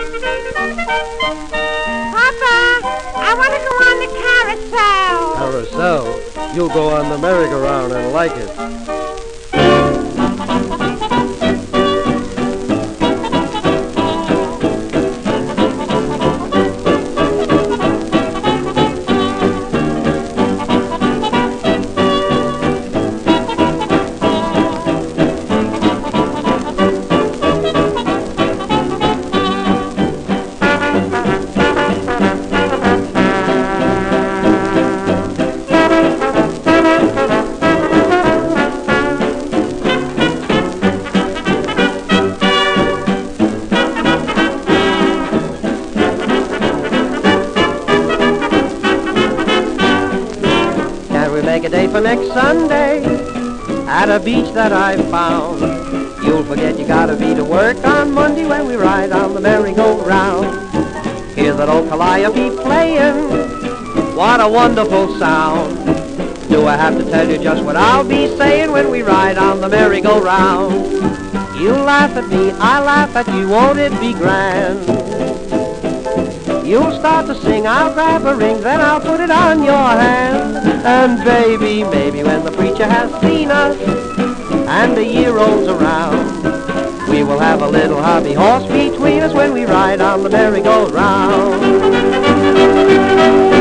Papa, I want to go on the carousel. Carousel? You'll go on the merry-go-round and like it. Make a day for next Sunday at a beach that I've found. You'll forget you gotta be to work on Monday when we ride on the merry-go-round. Hear that old calliope playing, what a wonderful sound. Do I have to tell you just what I'll be saying when we ride on the merry-go-round? You laugh at me, I laugh at you, won't it be grand? You'll start to sing, I'll grab a ring, then I'll put it on your hand. And baby, maybe when the preacher has seen us and the year rolls around, we will have a little hobby horse between us when we ride on the merry-go-round.